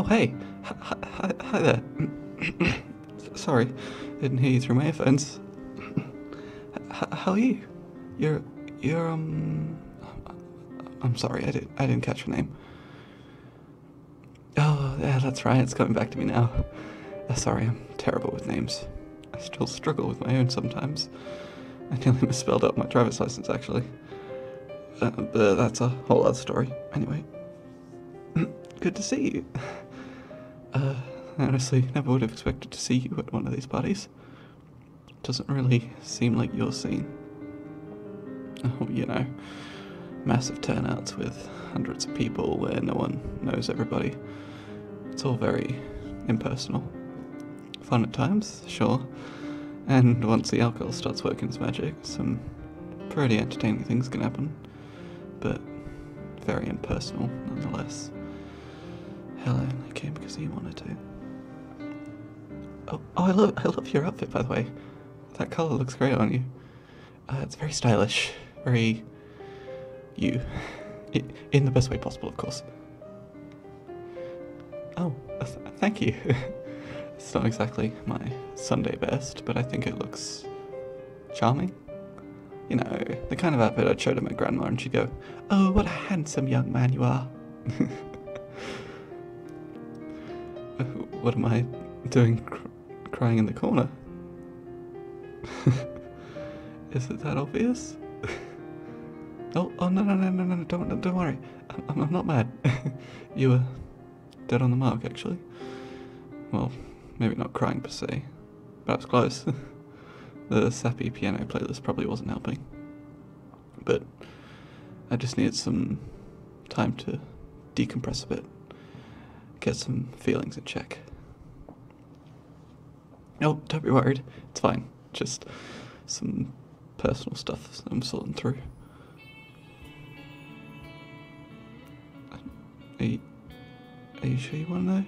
Oh, hey. Hi there. Sorry, didn't hear you through my earphones. How are you? I'm sorry, I didn't catch your name. Oh, yeah, that's right, it's coming back to me now. Sorry, I'm terrible with names. I still struggle with my own sometimes. I nearly misspelled out my driver's license, actually. But that's a whole other story. Anyway, good to see you. I honestly never would have expected to see you at one of these parties. Doesn't really seem like your scene. Oh, you know, massive turnouts with hundreds of people where no one knows everybody. It's all very impersonal. Fun at times, sure. And once the alcohol starts working its magic, some pretty entertaining things can happen. But very impersonal, nonetheless. Hell, I only came because he wanted to. Oh, I love your outfit, by the way. That colour looks great on you. It's very stylish. Very... you. In the best way possible, of course. Oh, thank you. It's not exactly my Sunday best, but I think it looks... charming? You know, the kind of outfit I'd show to my grandma and she'd go, "Oh, what a handsome young man you are." What am I doing crying in the corner? Is it that obvious? Oh, no, don't worry. I'm not mad. You were dead on the mark, actually. Well, maybe not crying per se, but I was close. The sappy piano playlist probably wasn't helping. But I just needed some time to decompress a bit, get some feelings in check. Oh, don't be worried. It's fine. Just some personal stuff I'm sorting through. Are you sure you want to know?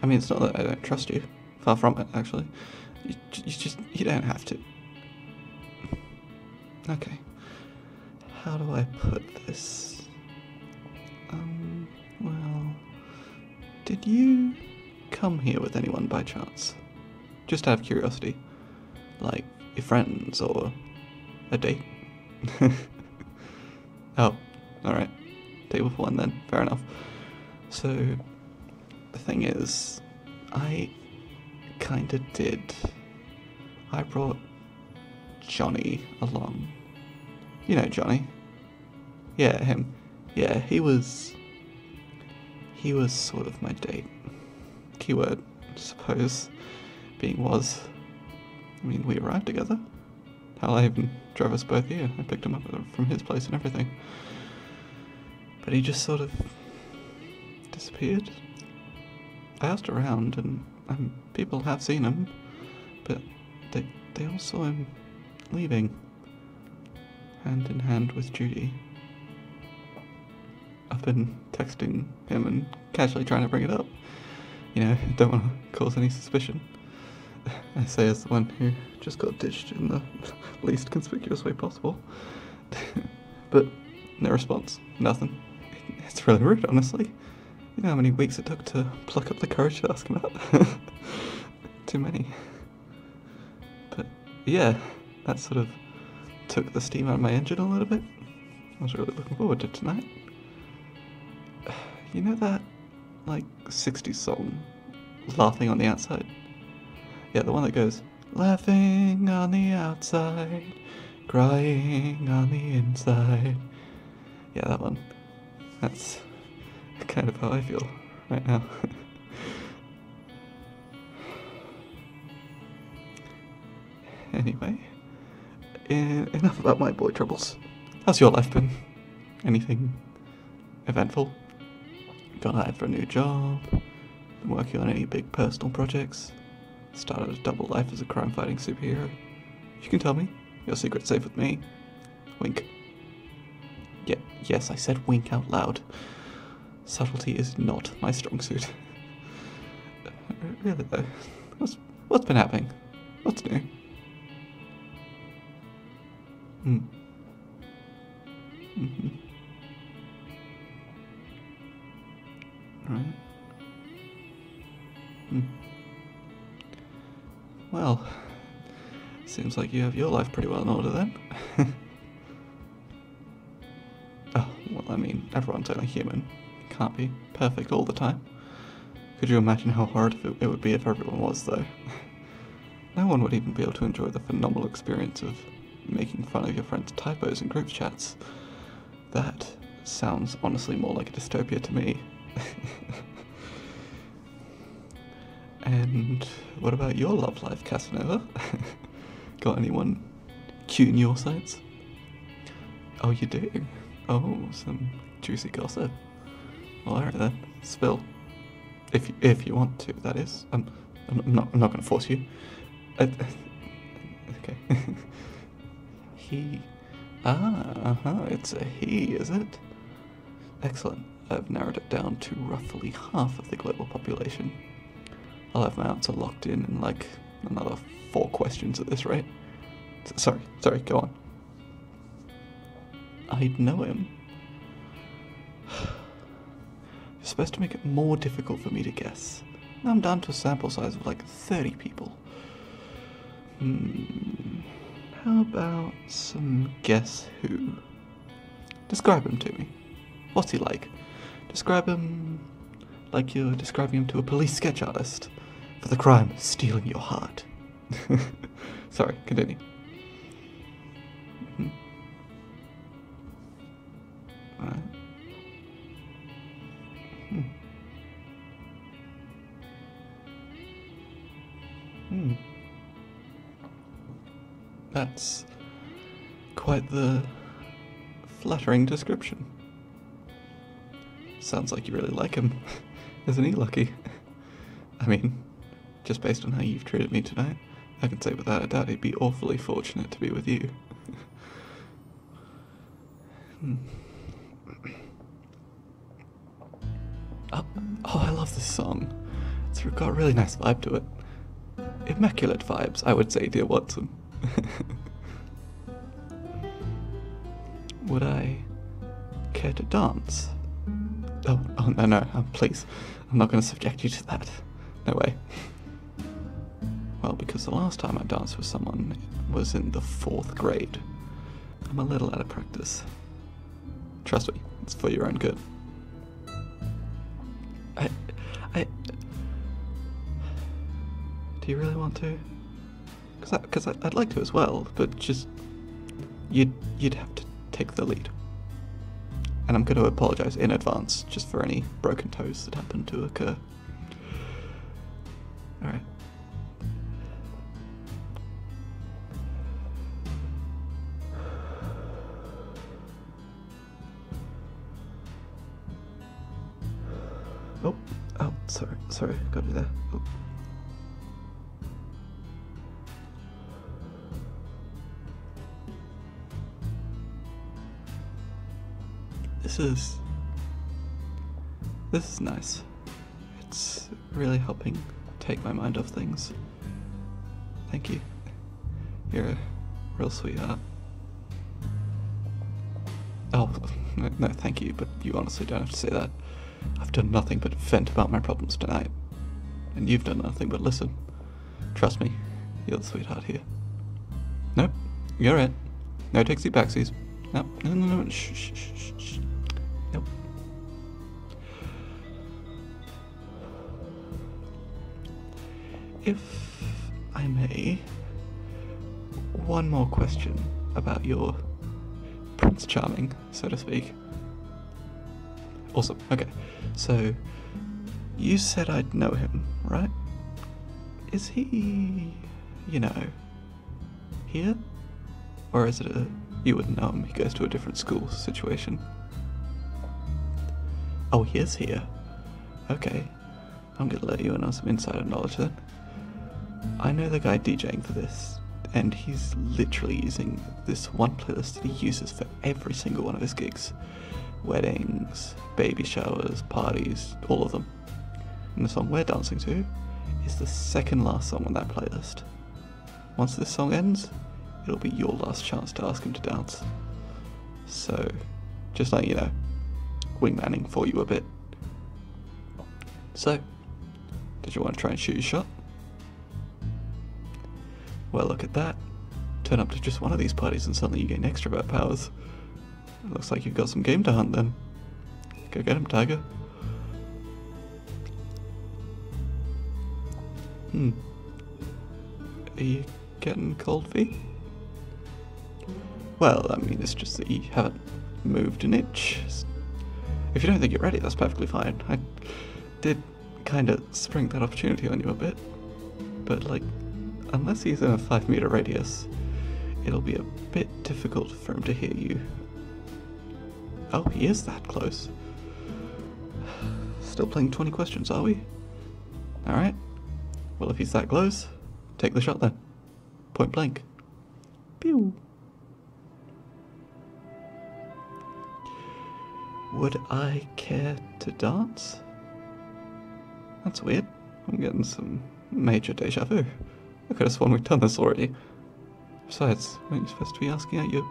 I mean, it's not that I don't trust you. Far from it, actually. You don't have to. Okay. How do I put this? Well... did you come here with anyone by chance? Just out of curiosity. Like, your friends, or a date? Oh, alright. Table for one then, fair enough. So, the thing is, I kinda did. I brought Johnny along. You know Johnny? Yeah, him. Yeah, he was sort of my date. Keyword, I suppose, being was. I mean, we arrived together. Hell, I even drove us both here. I picked him up from his place and everything. But he just sort of disappeared. I asked around, and people have seen him, but they all saw him leaving, hand in hand with Judy. I've been texting him and casually trying to bring it up. You know, don't want to cause any suspicion. I say as the one who just got ditched in the least conspicuous way possible. But no response, nothing. It's really rude, honestly. You know how many weeks it took to pluck up the courage to ask him out? Too many. But yeah, that sort of took the steam out of my engine a little bit. I was really looking forward to tonight. You know that, like, 60s song, Laughing on the Outside? Yeah, the one that goes, "Laughing on the outside, crying on the inside." Yeah, that one. That's kind of how I feel right now. Anyway, enough about my boy troubles. How's your life been? Anything eventful? Got hired for a new job? Been working on any big personal projects? Started a double life as a crime-fighting superhero? You can tell me. Your secret's safe with me. Wink. Yeah, yes, I said wink out loud. Subtlety is not my strong suit. Really though, what's been happening? What's new? Right. Well, seems like you have your life pretty well in order then. Oh, well, I mean, everyone's only human. It can't be perfect all the time. Could you imagine how hard it would be if everyone was, though? No one would even be able to enjoy the phenomenal experience of making fun of your friends' typos in group chats. That sounds honestly more like a dystopia to me. And what about your love life, Casanova? Got anyone cute in your sights? Oh, you do? Oh, some juicy gossip. Well, alright then, spill. If you want to, that is. I'm not going to force you. Okay. He. It's a he, is it? Excellent. I've narrowed it down to roughly half of the global population. I'll have my answer locked in like another 4 questions at this rate. Sorry, go on. I'd know him. You're supposed to make it more difficult for me to guess. Now I'm down to a sample size of like 30 people. How about some guess who? Describe him to me. What's he like? Describe him like you're describing him to a police sketch artist for the crime of stealing your heart. Sorry, continue. All right. That's quite the flattering description. Sounds like you really like him. Isn't he lucky? I mean, just based on how you've treated me tonight, I can say without a doubt he'd be awfully fortunate to be with you. Oh, I love this song. It's got a really nice vibe to it. Immaculate vibes, I would say, dear Watson. Would I care to dance? Oh no, please. I'm not going to subject you to that. No way. Well, because the last time I danced with someone was in the 4th grade. I'm a little out of practice. Trust me, it's for your own good. Do you really want to? Because I'd like to as well, but just you'd have to take the lead. And I'm going to apologise in advance just for any broken toes that happen to occur. Alright. Oh, sorry, got me there. Oh. This is nice. It's really helping take my mind off things. Thank you. You're a real sweetheart. Oh, no, thank you, but you honestly don't have to say that. I've done nothing but vent about my problems tonight. And you've done nothing but listen. Trust me, you're the sweetheart here. Nope, you're it. No takesy backsies. Nope, no, shh. Nope. If I may, one more question about your Prince Charming, so to speak. Awesome, okay. So, you said I'd know him, right? Is he, here? Or is it a, you wouldn't know him, he goes to a different school situation? Oh, he is here. Okay. I'm gonna let you in on some insider knowledge then. I know the guy DJing for this, and he's literally using this one playlist that he uses for every single one of his gigs. Weddings, baby showers, parties, all of them. And the song we're dancing to is the second last song on that playlist. Once this song ends, it'll be your last chance to ask him to dance. So, just letting you know. Wingmanning for you a bit. So, Did you want to try and shoot your shot? Well, look at that. Turn up to just one of these parties and suddenly you gain extrovert powers. It looks like you've got some game to hunt then. Go get him, tiger. Are you getting cold feet? Well, I mean, it's just that you haven't moved an inch. If you don't think you're ready, that's perfectly fine. I did kind of spring that opportunity on you a bit. But, like, unless he's in a 5-meter radius, it'll be a bit difficult for him to hear you. Oh, he is that close. Still playing 20 questions, are we? Alright. Well, if he's that close, take the shot then. Point blank. Pew! Would I care to dance? That's weird. I'm getting some major deja vu. I could have sworn we've done this already. Besides, weren't you supposed to be asking at your...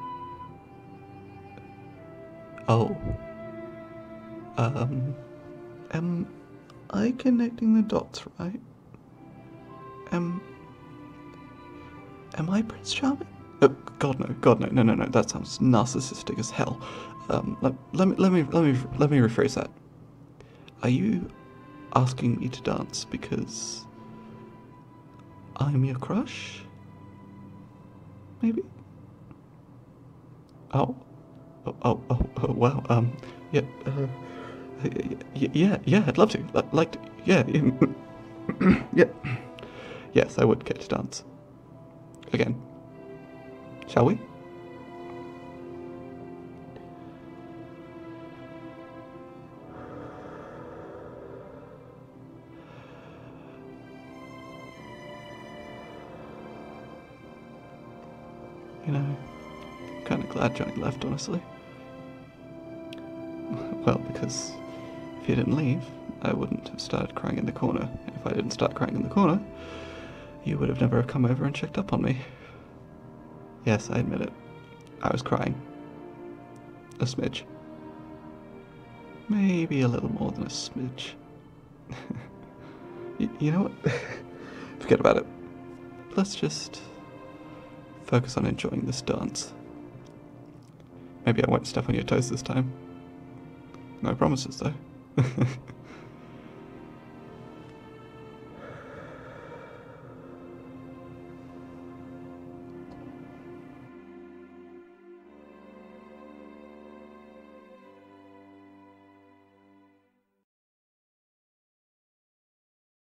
Oh. Am I connecting the dots right? Am I Prince Charming? Oh, God no, no, that sounds narcissistic as hell. Let me rephrase that. Are you asking me to dance because I'm your crush? Maybe? Oh, wow, yeah, I'd love to, yeah. Yes, I would get to dance. Again. Shall we? You know, I'm kind of glad Johnny left, honestly. Well, because if he didn't leave, I wouldn't have started crying in the corner. And if I didn't start crying in the corner, you would have never come over and checked up on me. Yes, I admit it. I was crying. A smidge. Maybe a little more than a smidge. You know what? Forget about it. Let's just focus on enjoying this dance. Maybe I won't step on your toes this time. No promises, though.